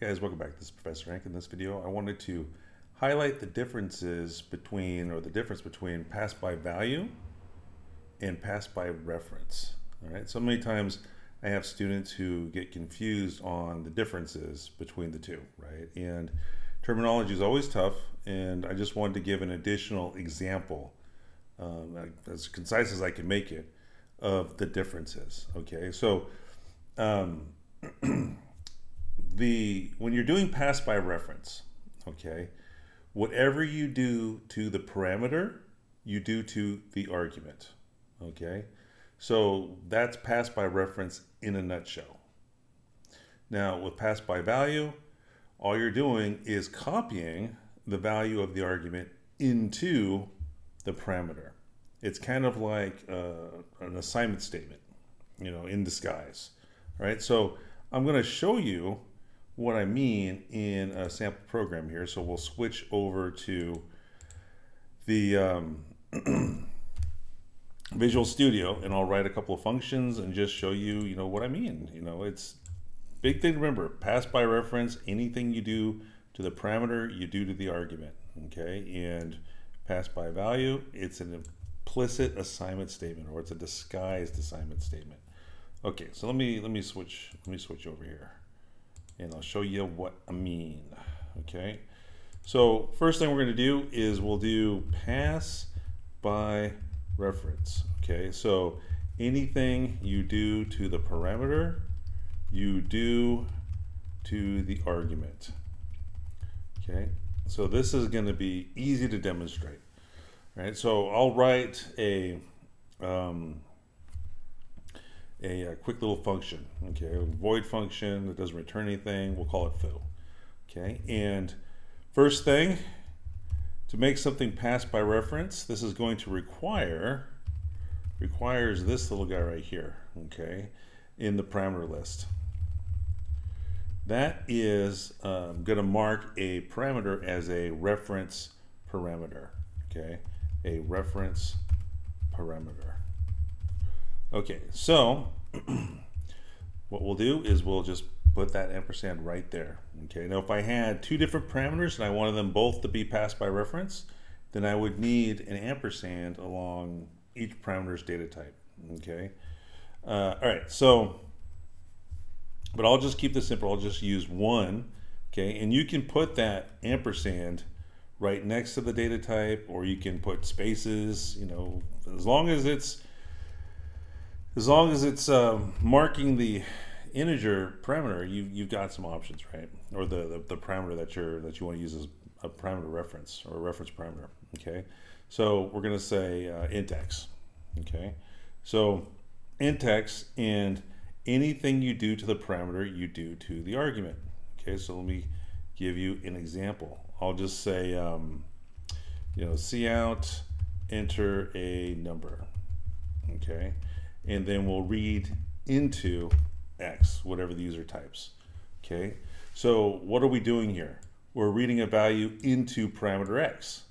Hey guys, welcome back. This is Professor Hank. In this video, I wanted to highlight the differences between, or the difference between pass by value and pass by reference. All right, so many times I have students who get confused on the differences between the two, right? And terminology is always tough, and I just wanted to give an additional example, as concise as I can make it, of the differences. Okay, so when you're doing pass by reference, okay, whatever you do to the parameter, you do to the argument. Okay, so that's pass by reference in a nutshell. Now with pass by value, all you're doing is copying the value of the argument into the parameter. It's kind of like an assignment statement, you know, in disguise. All right, so I'm going to show you what I mean in a sample program here. So we'll switch over to the Visual Studio, and I'll write a couple of functions and just show you, you know, what I mean. You know, it's big thing to remember, pass by reference, anything you do to the parameter, you do to the argument, okay? And pass by value, it's an implicit assignment statement, or it's a disguised assignment statement. Okay, so let me switch over here, and I'll show you what I mean. Okay, so first thing we're going to do is we'll do pass by reference. Okay, so anything you do to the parameter, you do to the argument. Okay, so this is going to be easy to demonstrate. All right, so I'll write a quick little function, okay, a void function that doesn't return anything. We'll call it foo. Okay, and first thing, to make something pass by reference, this is going to requires this little guy right here, okay, in the parameter list. That is going to mark a parameter as a reference parameter, okay, a reference parameter. Okay, so what we'll do is we'll just put that ampersand right there. Okay, now if I had two different parameters and I wanted them both to be passed by reference, then I would need an ampersand along each parameter's data type. Okay, all right, so, but I'll just keep this simple. I'll just use one, okay, and you can put that ampersand right next to the data type, or you can put spaces, you know, as long as it's marking the integer parameter, you've got some options, right? Or the parameter that you want to use as a parameter reference, or a reference parameter. Okay, so we're going to say int x. Okay, so int x, and anything you do to the parameter, you do to the argument. Okay, so let me give you an example. I'll just say, you know, cout, enter a number. Okay, and then we'll read into X, whatever the user types. Okay, so what are we doing here? We're reading a value into parameter X.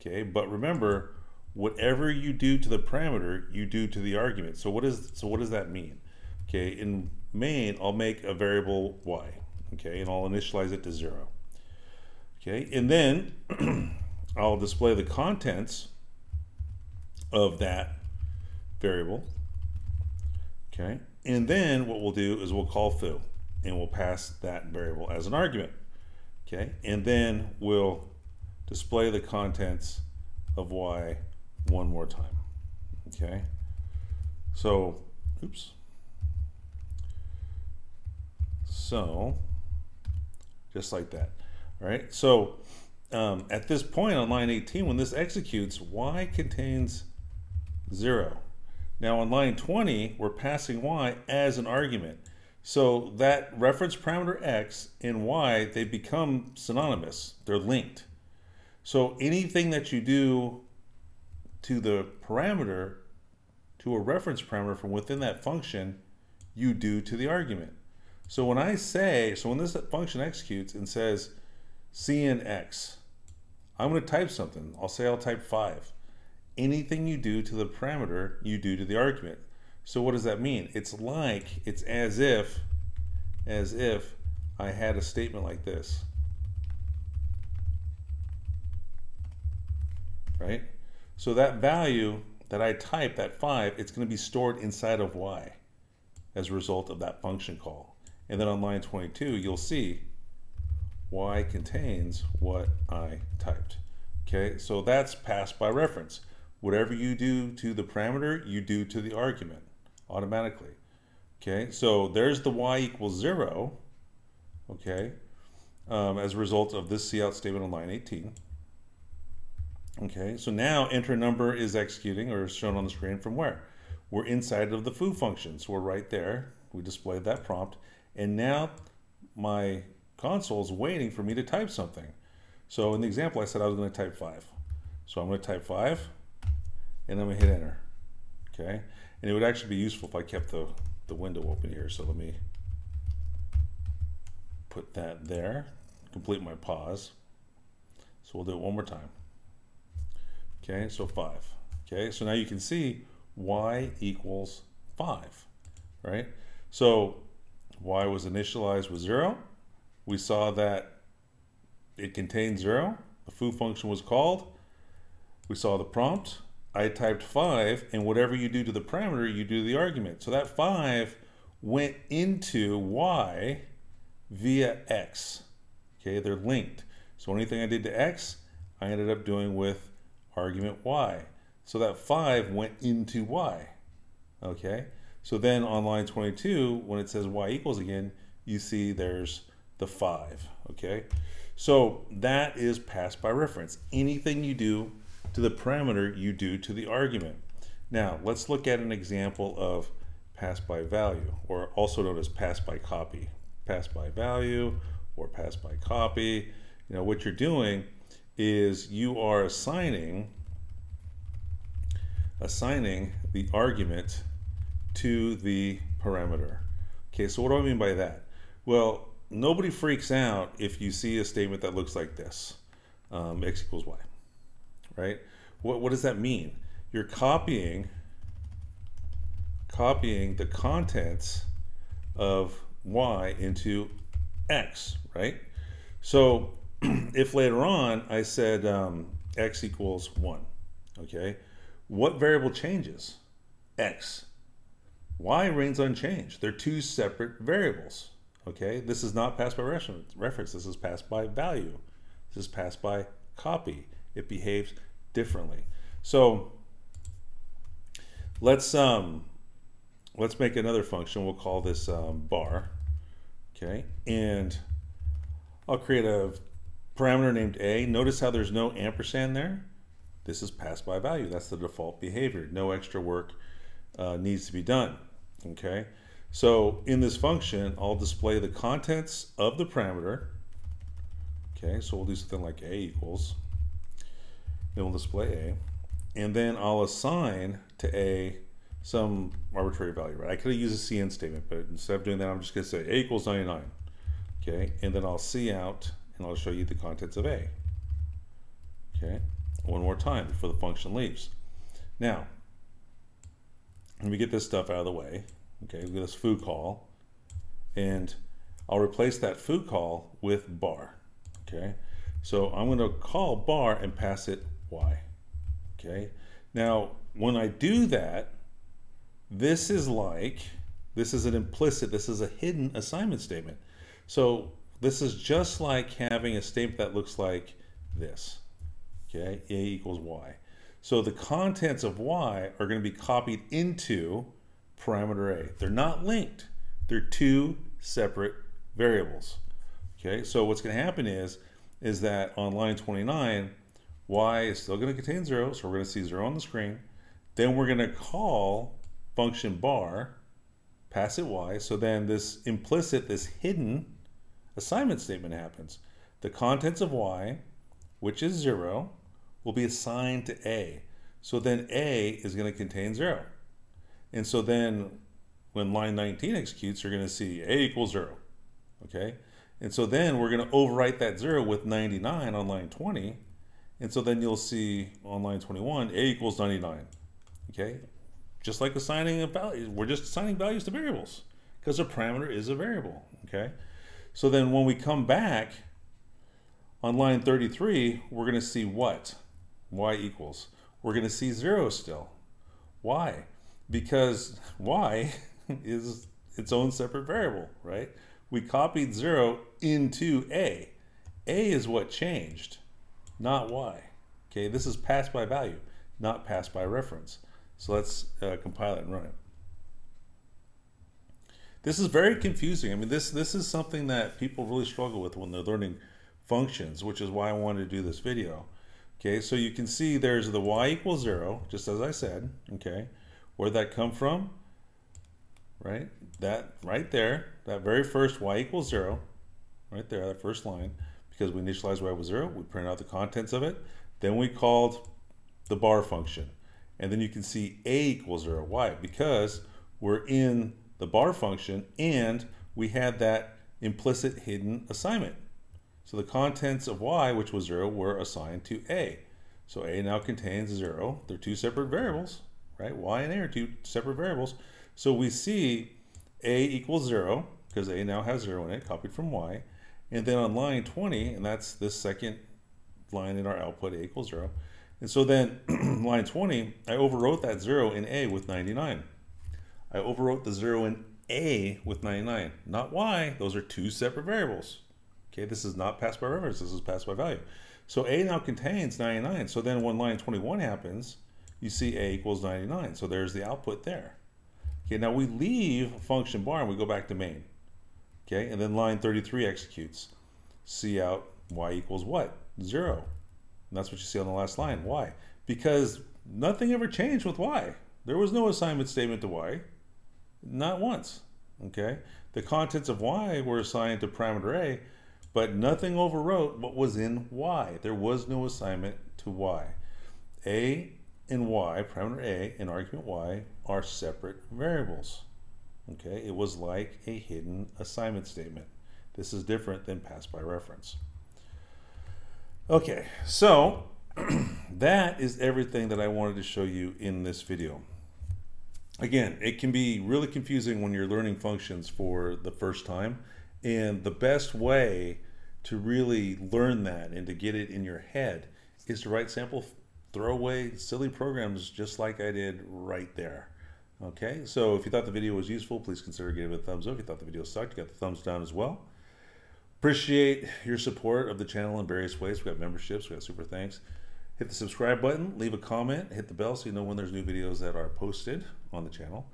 Okay, but remember, whatever you do to the parameter, you do to the argument. So what does that mean? Okay, in main, I'll make a variable Y. Okay, and I'll initialize it to 0. Okay, and then I'll display the contents of that variable. Okay, and then what we'll do is we'll call foo, and we'll pass that variable as an argument. Okay, and then we'll display the contents of y one more time. Okay, so, oops. So, just like that. All right, so at this point on line 18, when this executes, y contains 0. Now on line 20, we're passing y as an argument. So that reference parameter x and y, they become synonymous, they're linked. So anything that you do to the parameter, to a reference parameter from within that function, you do to the argument. So when I say, so when this function executes and says cn x, I'm gonna type something, I'll type 5. Anything you do to the parameter, you do to the argument. So what does that mean? It's as if I had a statement like this, right? So that value that I type, that 5, it's going to be stored inside of y as a result of that function call. And then on line 22, you'll see y contains what I typed. Okay, so that's passed by reference. Whatever you do to the parameter, you do to the argument automatically. Okay, so there's the y equals 0, okay, as a result of this cout statement on line 18. Okay, so now enter number is executing, or is shown on the screen from where? We're inside of the foo function, so we're right there. We displayed that prompt, and now my console is waiting for me to type something. So in the example, I said I was going to type 5. So I'm going to type 5, and I'm going to hit enter. Okay, and it would actually be useful if I kept the window open here. So let me put that there, complete my pause. So we'll do it one more time. Okay, so 5. Okay, so now you can see y equals 5, right? So y was initialized with 0. We saw that it contained 0. The foo function was called. We saw the prompt. I typed 5, and whatever you do to the parameter, you do to the argument. So that 5 went into y via x. Okay, they're linked. So anything I did to x, I ended up doing with argument y. So that 5 went into y. Okay, so then on line 22, when it says y equals again, you see there's the 5. Okay, so that is passed by reference. Anything you do to the parameter, you do to the argument. Now let's look at an example of pass by value, or also known as pass by copy. Pass by value or pass by copy. You know what you're doing is you are assigning the argument to the parameter. Okay, so what do I mean by that? Well, nobody freaks out if you see a statement that looks like this, x equals y. Right? What does that mean? You're copying the contents of y into x, right? So if later on I said x equals 1, okay, what variable changes? X. Y remains unchanged. They're two separate variables, okay? This is not passed by reference. This is passed by value. This is passed by copy. It behaves differently. So let's make another function. We'll call this bar, okay? And I'll create a parameter named a. Notice how there's no ampersand there. This is passed by value. That's the default behavior. No extra work needs to be done, okay? So in this function, I'll display the contents of the parameter, okay? So we'll do something like a equals. Then we'll display a, and then I'll assign to a some arbitrary value, right? I could have used a cn statement, but instead of doing that, I'm just going to say a equals 99, okay? And then I'll cout, and I'll show you the contents of a, okay? One more time before the function leaves. Now, let me get this stuff out of the way, okay? We'll get this foo call, and I'll replace that foo call with bar, okay? So I'm going to call bar and pass it y, okay? Now, when I do that, this is an implicit, this is a hidden assignment statement. So this is just like having a statement that looks like this, okay? A equals y. So the contents of y are going to be copied into parameter a. They're not linked. They're two separate variables, okay? So what's going to happen is that on line 29, y is still going to contain 0, so we're going to see 0 on the screen. Then we're going to call function bar, pass it y, so then this implicit, this hidden assignment statement happens. The contents of y, which is 0, will be assigned to a. So then a is going to contain 0. And so then when line 19 executes, you're going to see a equals 0, okay? And so then we're going to overwrite that 0 with 99 on line 20. And so then you'll see on line 21, a equals 99. Okay, just like assigning a value, we're just assigning values to variables because a parameter is a variable. Okay, So then when we come back on line 33, we're going to see what? Y equals. We're going to see 0 still. Why? Because y is its own separate variable, right? We copied 0 into a. A is what changed, not y. Okay, this is passed by value, not passed by reference. So let's compile it and run it. This is very confusing. I mean, this is something that people really struggle with when they're learning functions, which is why I wanted to do this video. Okay, so you can see there's the y equals 0, just as I said, okay? Where'd that come from? Right? That right there, that very first y equals 0, right there, that first line, because we initialized y was 0, we printed out the contents of it, then we called the bar function. And then you can see a equals 0. Why? Because we're in the bar function and we had that implicit hidden assignment. So the contents of y, which was 0, were assigned to a. So a now contains 0. They're two separate variables, right? Y and a are two separate variables. So we see a equals 0, because a now has 0 in it, copied from y. And then on line 20, and that's this second line in our output, a equals 0. And so then line 20, I overwrote that 0 in a with 99. I overwrote the 0 in a with 99, not y. Those are two separate variables. Okay, this is not passed by reference, this is passed by value. So a now contains 99. So then when line 21 happens, you see a equals 99. So there's the output there. Okay, now we leave function bar and we go back to main. Okay, and then line 33 executes. See out y equals what? 0. And that's what you see on the last line. Why? Because nothing ever changed with y. There was no assignment statement to y. Not once. Okay, the contents of y were assigned to parameter a, but nothing overwrote what was in y. There was no assignment to y. A and y, parameter a and argument y, are separate variables. Okay, it was like a hidden assignment statement. This is different than passed by reference. Okay, so that is everything that I wanted to show you in this video. Again, it can be really confusing when you're learning functions for the first time. And the best way to really learn that and to get it in your head is to write sample throwaway silly programs just like I did right there. Okay, so if you thought the video was useful, please consider giving it a thumbs up. If you thought the video sucked, you got the thumbs down as well. Appreciate your support of the channel in various ways. We got memberships, we got super thanks. Hit the subscribe button, leave a comment, hit the bell so you know when there's new videos that are posted on the channel.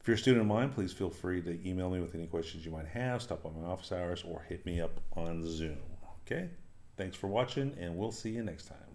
If you're a student of mine, please feel free to email me with any questions you might have, stop by my office hours, or hit me up on Zoom. Okay, thanks for watching, and we'll see you next time.